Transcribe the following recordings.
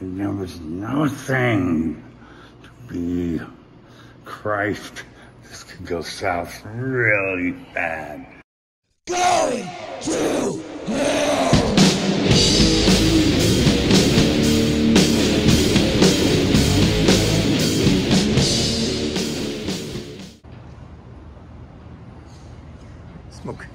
And there was nothing to be Christ. This could go south really bad. Going to hell! Smoke.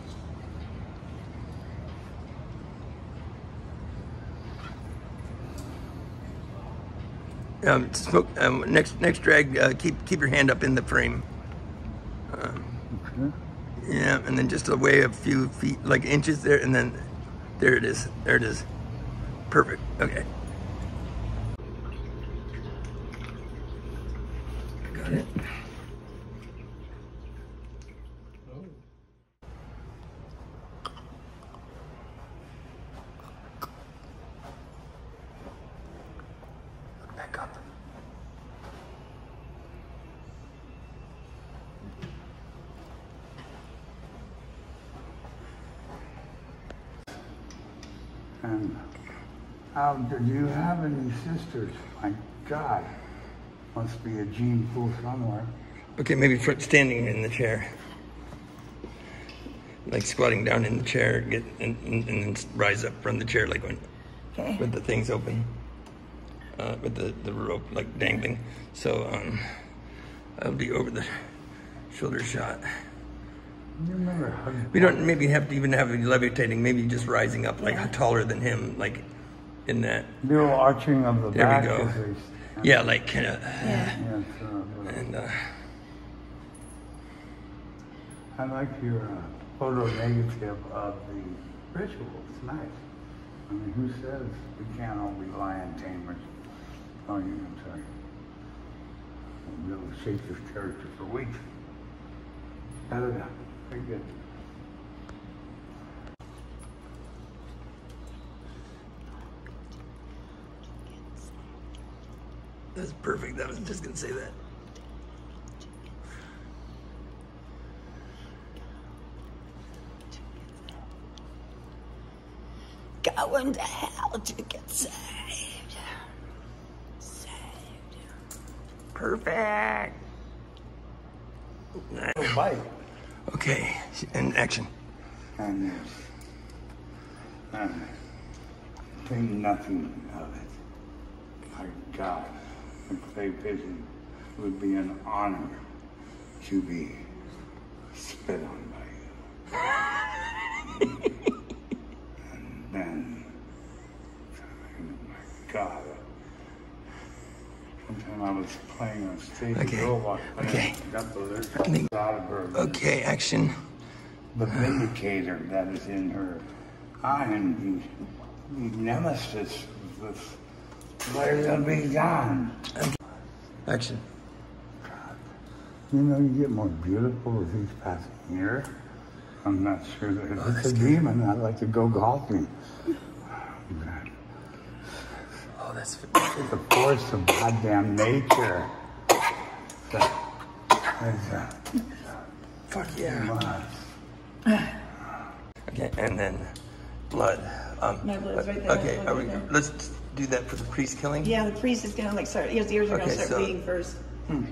Smoke. Next drag. Keep your hand up in the frame. Okay. Yeah, and then just away a few feet, like inches there, and then there it is. There it is. Perfect. Okay. Got it. Back up. And did you have any sisters? My God, must be a gene pool somewhere. Okay, maybe standing in the chair, like squatting down in the chair, and then rise up from the chair, like when with the things open. With the rope like dangling, so I'll be over the shoulder shot. We don't maybe have to even have him levitating. Maybe just rising up like taller than him, like in that. Little arching of the back. There we go. Yeah, like kind of. Yeah. And I like your photo negative of the ritual. It's nice. I mean, who says we can't all be lion tamers? Oh, you can tell you. We'll be able to shape this character for weeks. Very good. That's perfect. I was just going to say that. Going to hell to get saved. Saved. Perfect. Nice. Bite. Okay, and action. And yes. Think nothing of it. My God, a clay pigeon would be an honor to be spit on by you. And my God, sometime I was playing on stage. Okay. Okay, action. The vindicator that is in her. I am the nemesis. They're going to be gone. Action. God. You know, you get more beautiful as each passing year. I'm not sure that it's a demon. I'd like to go golfing. Oh, that's the force of goddamn nature. Fuck yeah. Okay, and then blood. My blood's right there. Okay, let's do that for the priest killing. Yeah, the priest is gonna like start. His ears are gonna start bleeding first.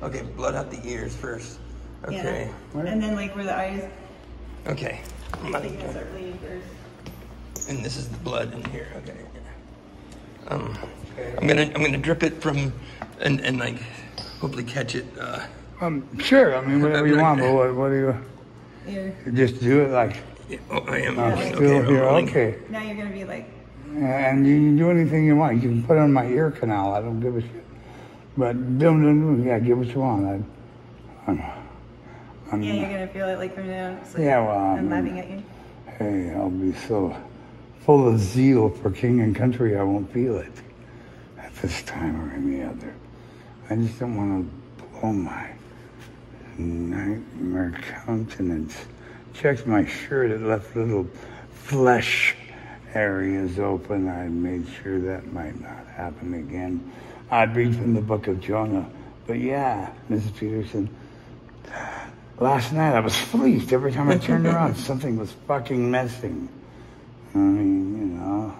Okay, blood out the ears first. Okay. Yeah. And then like where the eyes. Okay. And this is the blood in here. Okay. I'm gonna drip it from, and like, hopefully catch it. Sure. I mean, whatever you want. But what do you? Yeah. Just do it like. Yeah. Oh, I am. Okay. Now you're gonna be like. And you can do anything you want. You can put it on my ear canal. I don't give a shit. But yeah, give what you want. Yeah, you're going to feel it like from now. Like, yeah, well, I'm laughing at you. Hey, I'll be so full of zeal for king and country, I won't feel it at this time or any other. I just don't want to blow my nightmare countenance. Checked my shirt, it left little flesh areas open. I made sure that might not happen again. I'd read from the book of Jonah. But yeah, Mrs. Peterson, last night I was fleeced. Every time I turned around, something was fucking messing. I mean, you know,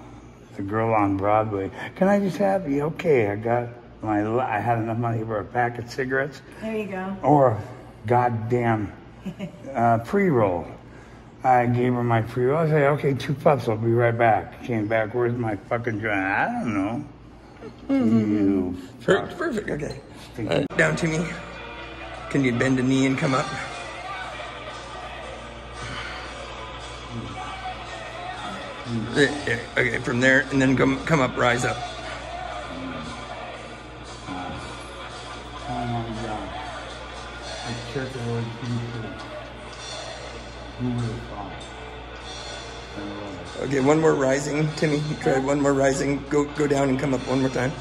the girl on Broadway. Can I just have you? Okay, I had enough money for a pack of cigarettes. There you go. Or a goddamn pre-roll. I gave her my pre-roll. I said, okay, 2 puffs, I'll be right back. Came back, where's my fucking joint? I don't know. You fuck. Perfect, okay. Down to me. Can you bend a knee and come up? Okay, from there, and then come up, rise up. Oh my God. I checked the word beautiful. Okay, one more rising, Timmy. Try one more rising. Go down and come up one more time.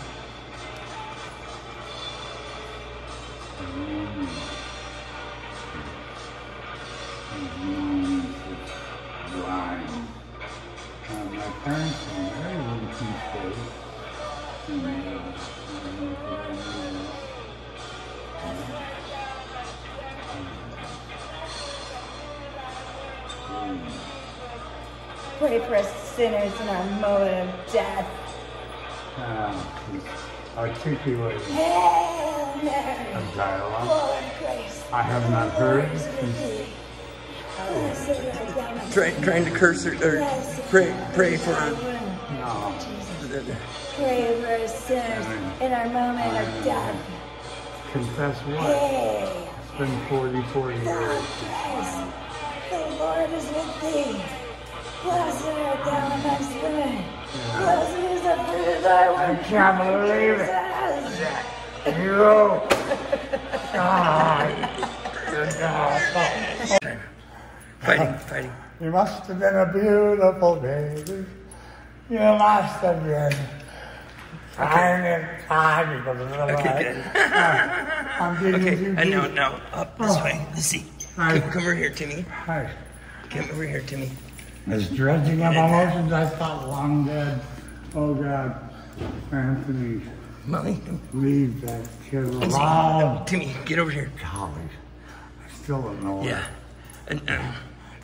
Pray for us sinners in our moment of death. I have not heard. Trying to curse or pray for us. No. Pray for us sinners in our moment of death. Confess what? It's been 44 years. The Lord is with thee. Blessed art thou amongst women. Blessed is the fruit of thy womb. I can't believe it. You. God. God. Fighting. You must have been a beautiful baby. You must have been. Okay, up this way. Let's see. Come over here, Timmy. Come over here, Timmy. I was dredging up emotions I thought long dead. Oh God, Anthony, Mommy, leave that kid alone. No, Timmy, get over here. Golly, I still don't know. Yeah,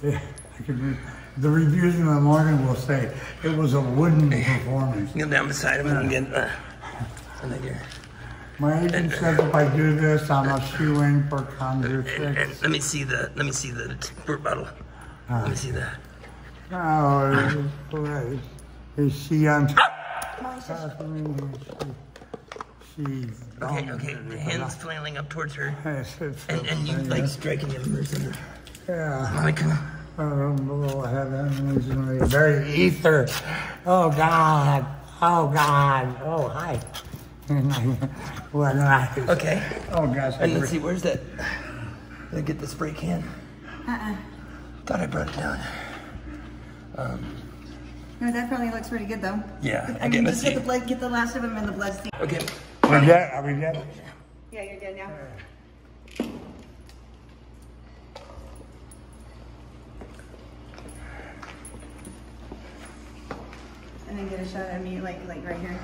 the reviews in the morning will say it was a wooden performance. Kneel down beside him and get here. My agent says if I do this, I'm a shoe-in for Congress. Let me see the sport bottle. Let me see that. Oh, is she on? Okay. The hand's flailing up towards her, and you like striking him or something. Yeah. Mommy, come on. I don't know. I have that very ether. Oh God. Oh God. Oh hi. What? Okay. Oh gosh. And let's see. Where's that? Did I get the spray can? Thought I brought it down. No, that probably looks pretty good though. Yeah. I mean, just get the last of them in the blood. Okay. Are we dead? Yeah, you're dead now. And then get a shot at me, like right here.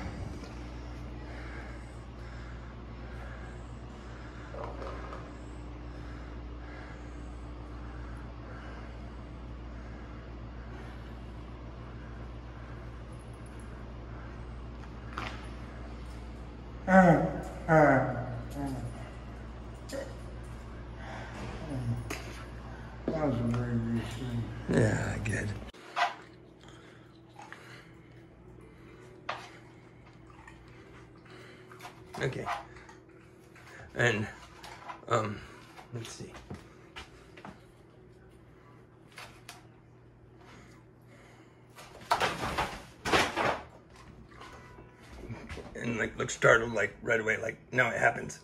That was a very nice thing. Yeah, good. Okay. And, let's see. And like look startled like right away, like now it happens.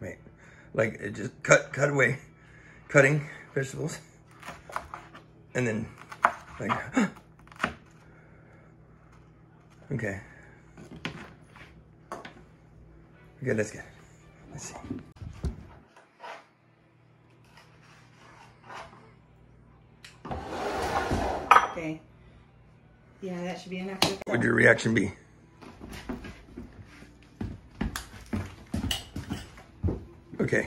Wait. Like it just cut away. Cutting vegetables. And then like okay. Okay, that's good. Let's see. Okay. Yeah, that should be enough. What would your reaction be? Okay.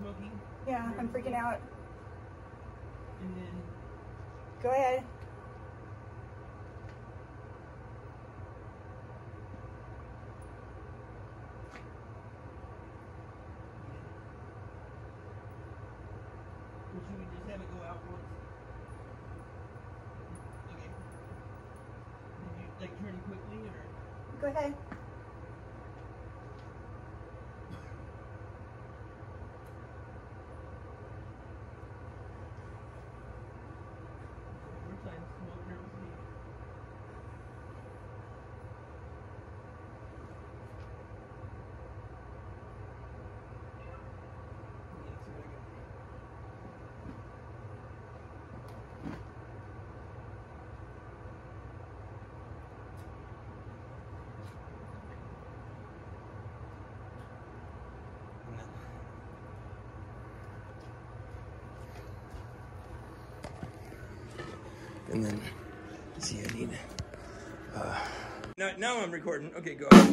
smoking. Yeah, I'm freaking out. And then... Go ahead. Should we just have it go out once? Okay. Did you, like, turn it quickly, or...? Go ahead. We're trying to smoke nervously. And then, let's see, I need, now I'm recording. Okay, go ahead.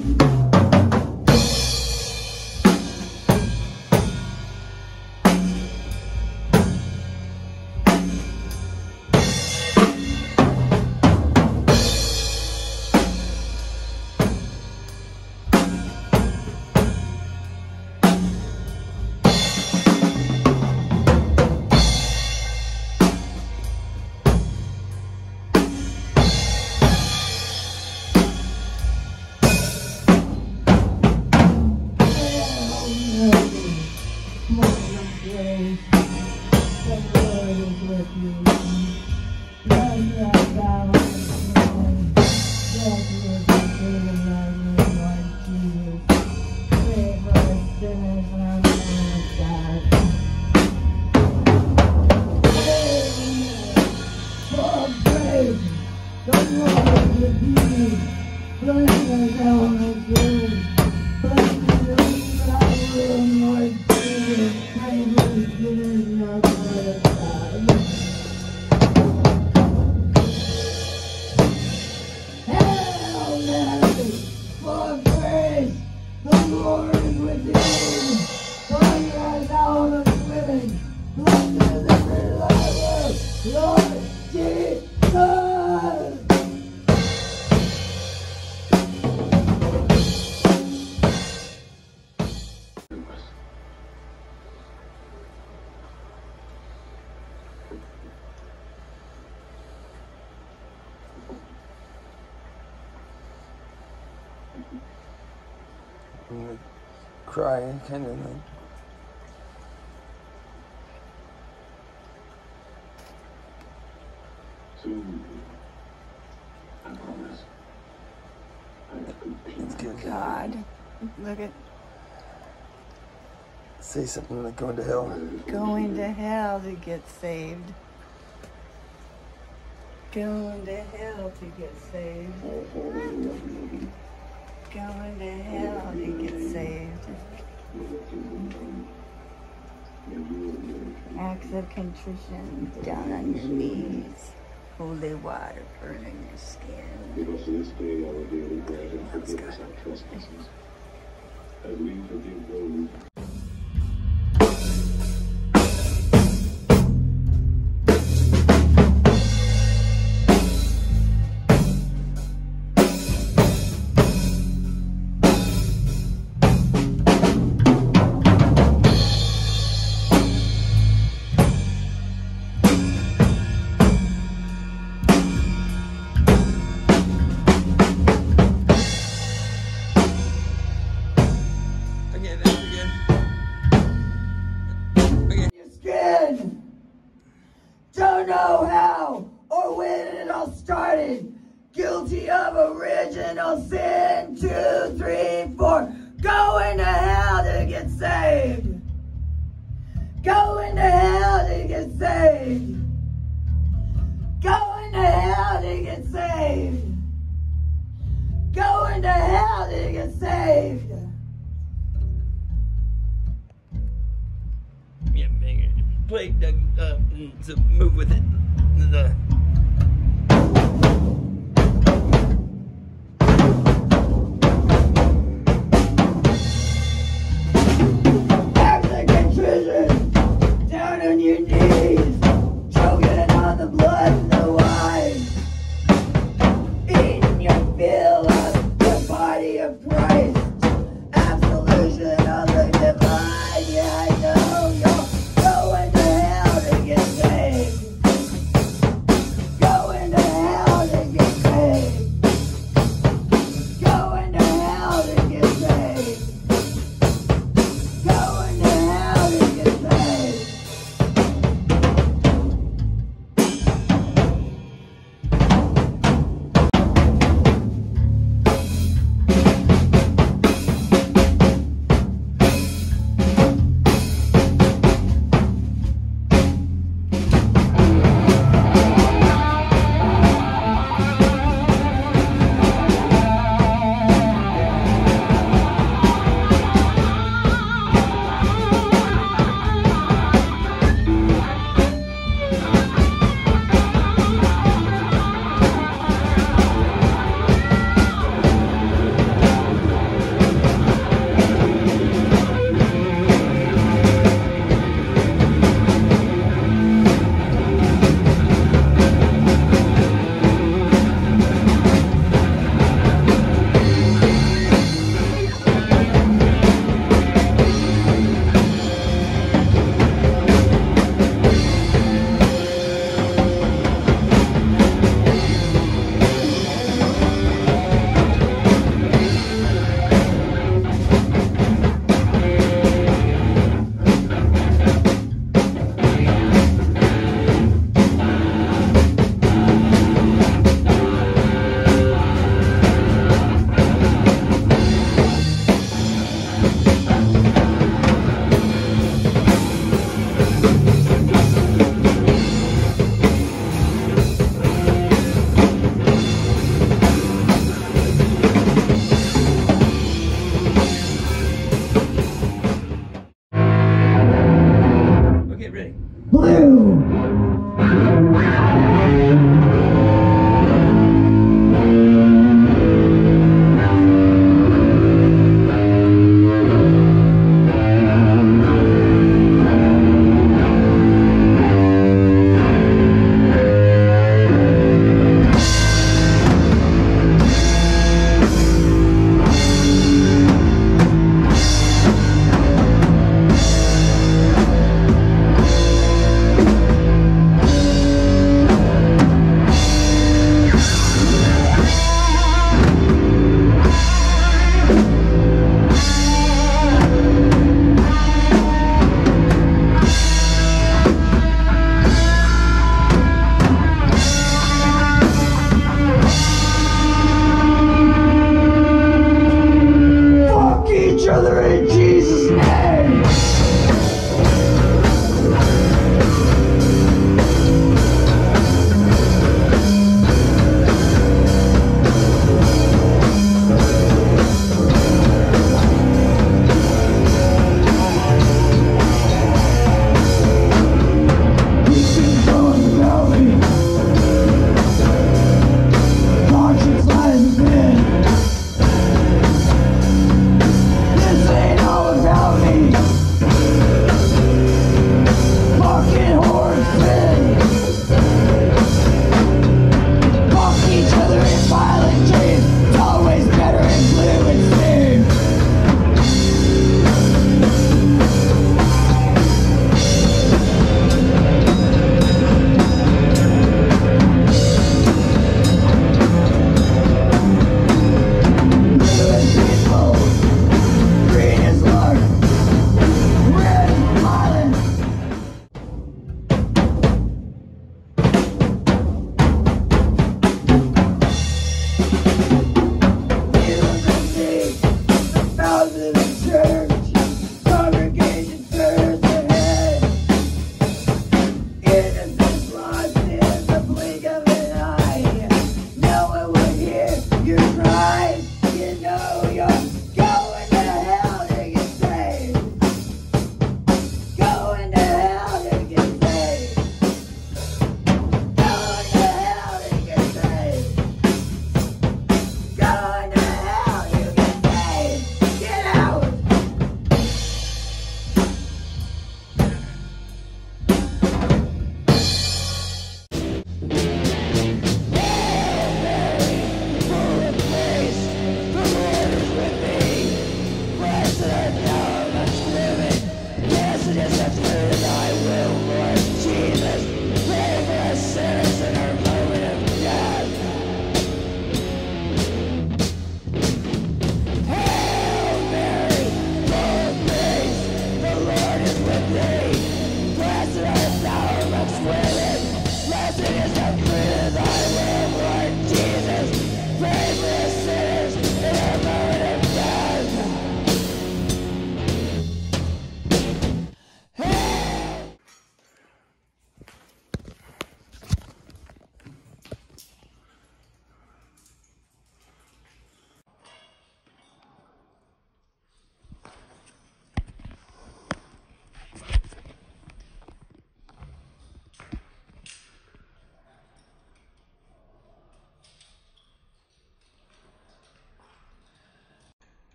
Crying kind of thing. God, look at. Say something like going to hell. Going to hell to get saved. Going to hell to get saved. Going to hell to get saved. Acts of contrition, down on your knees. Holy water burning your skin. Let's go. As we forgive those. Guilty of original sin, 2, 3, 4. Going to hell to get saved. Going to hell to get saved. Going to hell to get saved. Going to hell to get saved. Yeah, bigger. Play to move with it. Acts of contrition.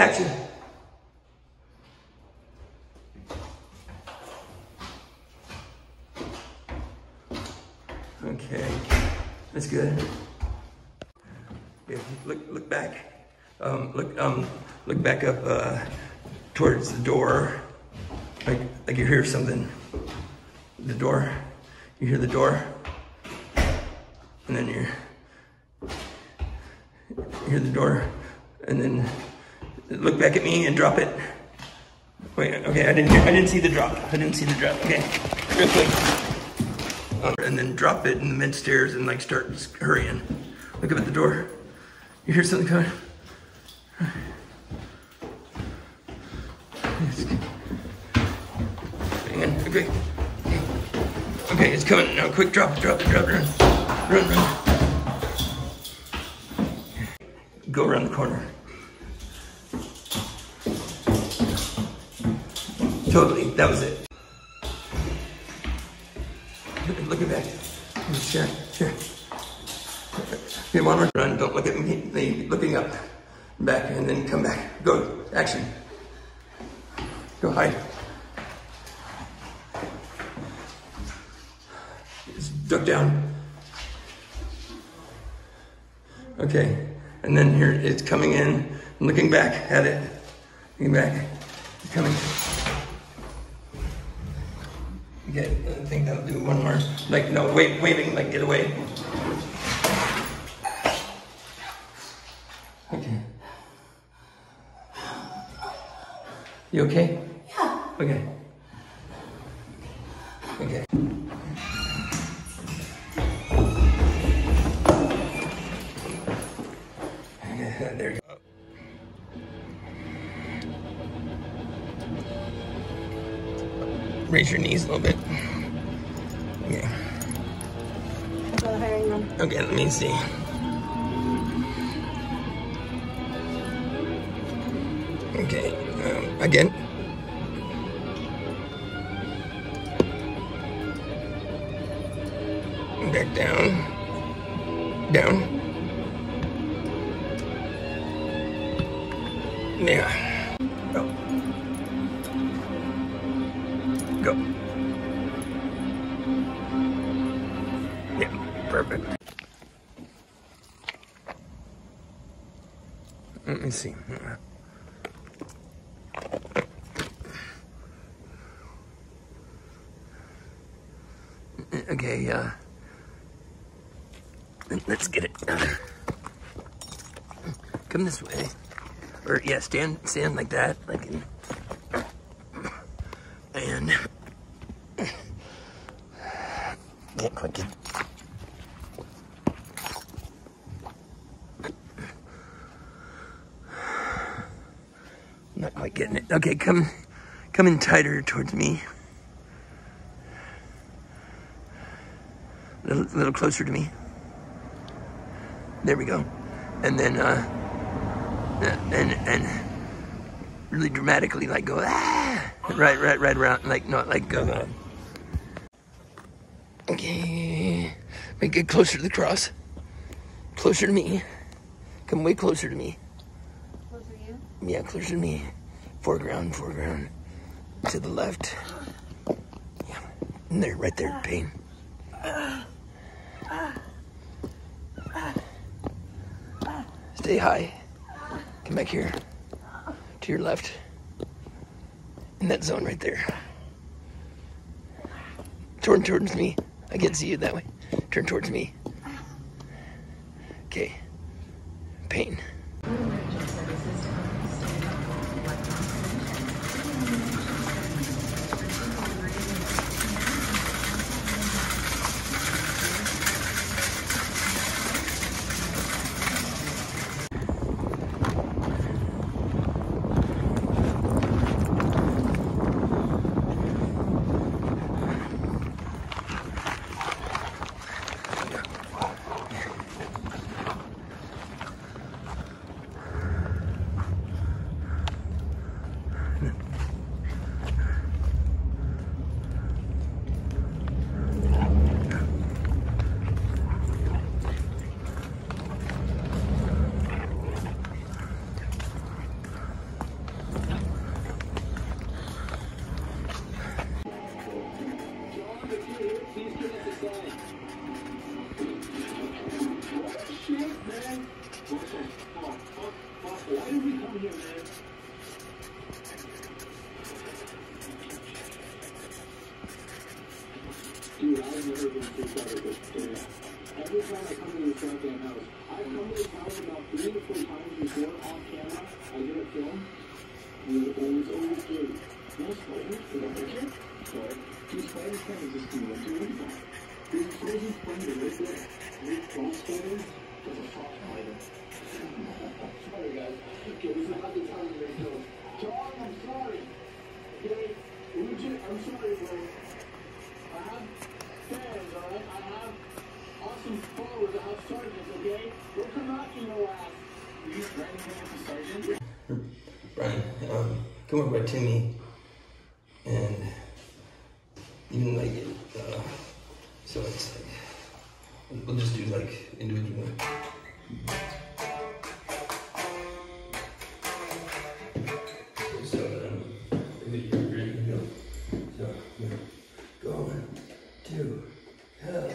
Action. Okay, that's good. Yeah, look back. Look back up towards the door. Like you hear something. The door. You hear the door. And then you hear the door. And then look back at me and drop it. Wait, okay, I didn't see the drop. I didn't see the drop. Okay, real quick. And then drop it in the mid stairs and like start hurrying. Look up at the door. You hear something coming. Okay. Okay, it's coming now. Quick, drop it, run. Go around the corner. Totally, that was it. Look at that. Sure. Okay, one more run. Don't look at me. Looking up, back, and then come back. Go, action. Go hide. Just duck down. Okay, and then here it's coming in. I'm looking back at it. Looking back. It's coming. Okay, I think that'll do one more. Like, no, waving, like, get away. Okay. You okay? Yeah. Okay. Okay. There you go. Raise your knees a little bit. Yeah. Okay, let me see. Okay, again. Back down. Yeah. Go. Yeah, perfect. Let me see. Okay, yeah. Let's get it. Come this way. Or yeah, stand like that, like in, and can't quite get. Not quite getting it. Okay, come in tighter towards me. A little closer to me. There we go. And then and really dramatically, like, go ah, right around, like, not like go. Okay, but get closer to the cross, closer to me. Come way closer to me. Closer to you? Yeah, closer to me. Foreground to the left. Yeah, and there, right there, pain. Stay high. Come back here. To your left. In that zone right there. Turn towards me. I can't see you that way. Turn towards me. Okay. Pain. over here, man. Dude, I've never been too tired of this. Every time I come to this goddamn house, I've come to this house about 3 to 4 times before on camera. I did a film, and it always, did. No spoilers, you don't like it? But these spoilers can't exist in the world. These crazy friends are with it. These false spoilers, there's a false fighter. Sorry, guys. Okay, this is not the time you're gonna go. John, I'm sorry. Okay? Legit, I'm sorry, bro. I have fans, alright? I have awesome followers. I have sergeants, okay? We'll come out in your ass. Are you threatening me with a sergeant? Brian, come over to me. And even like it, so it's like, we'll just do like individual. So, ready to go. So, we're going to hell.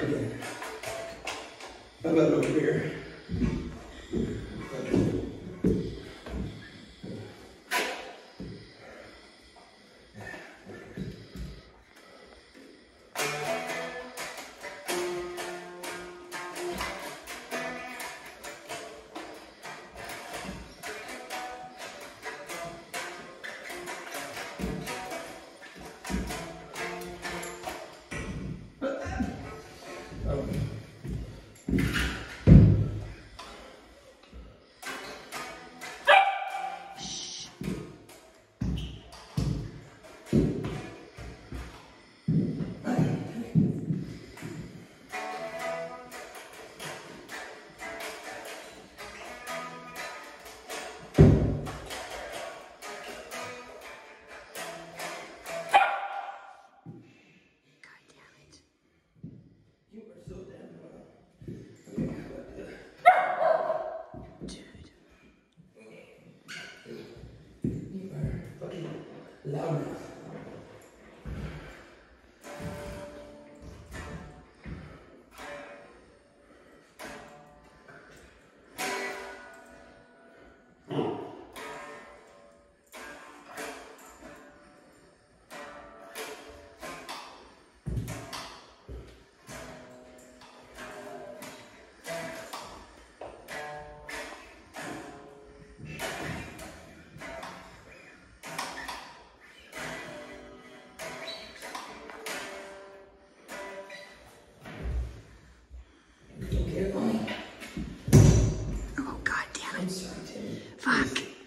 Okay. How about over here? Love it.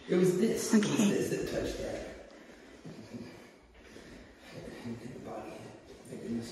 It was this. Okay. It was this that touched that. Body. Thank goodness.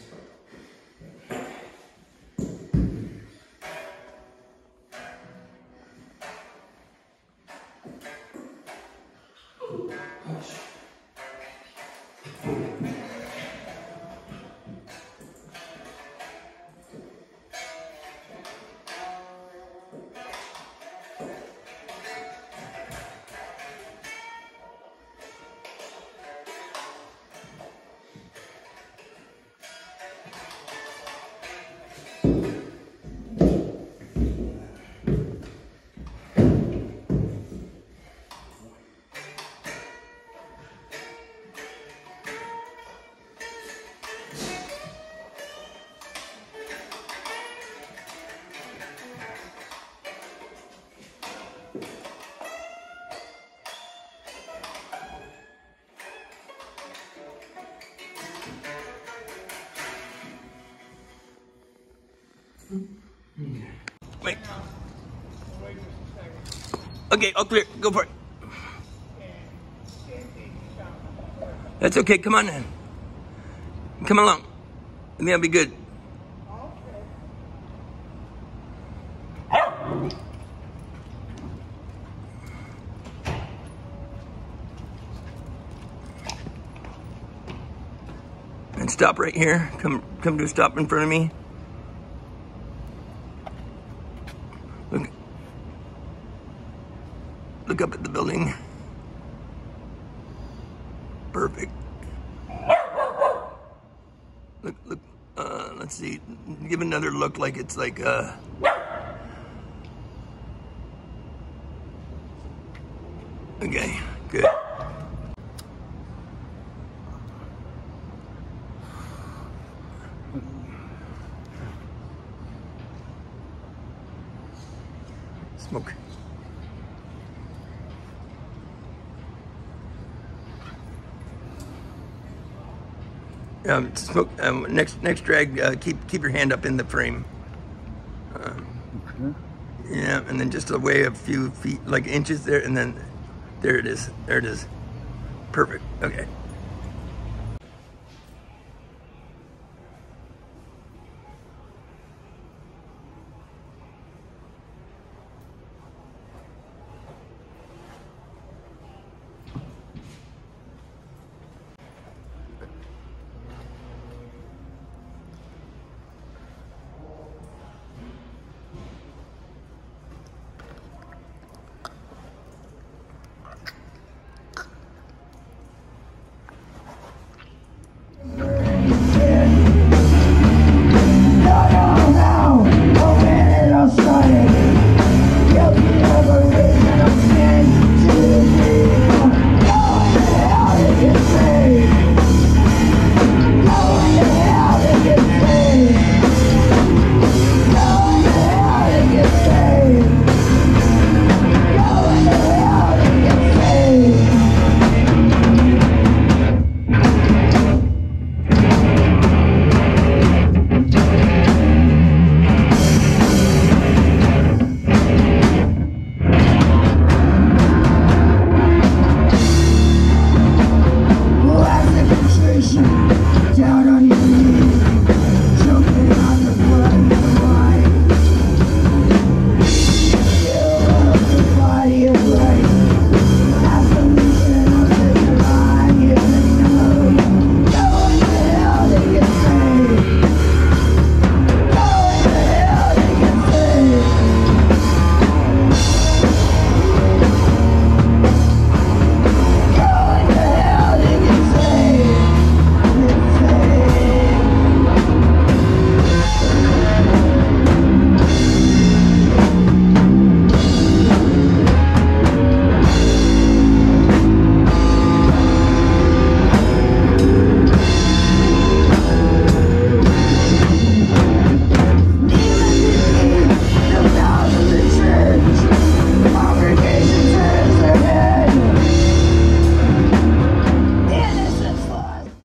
Wait. Okay, all clear. Go for it. That's okay. Come on then. Come along. I think I'll be good. And stop right here. Come to a stop in front of me. Look up at the building. Perfect. Look. Let's see. Give another look, like it's like okay. Good. Smoke. Smoke. Next drag. Keep your hand up in the frame. Yeah, and then just away a few feet, like inches there, and then there it is. Perfect. Okay.